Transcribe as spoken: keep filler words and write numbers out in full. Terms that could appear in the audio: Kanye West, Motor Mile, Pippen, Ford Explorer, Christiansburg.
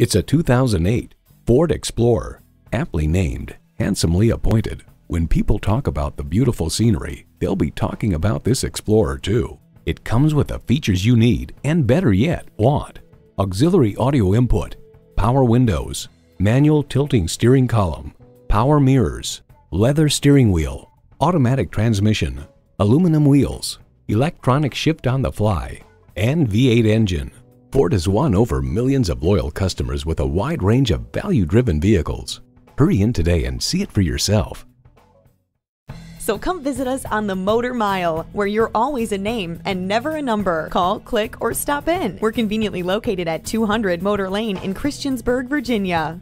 It's a two thousand eight Ford Explorer, aptly named, handsomely appointed. When people talk about the beautiful scenery, they'll be talking about this Explorer too. It comes with the features you need and better yet, want. Auxiliary audio input, power windows, manual tilting steering column, power mirrors, leather steering wheel, automatic transmission, aluminum wheels, electronic shift on the fly, and V eight engine. Ford has won over millions of loyal customers with a wide range of value-driven vehicles. Hurry in today and see it for yourself. So come visit us on the Motor Mile, where you're always a name and never a number. Call, click, or stop in. We're conveniently located at two hundred Motor Lane in Christiansburg, Virginia.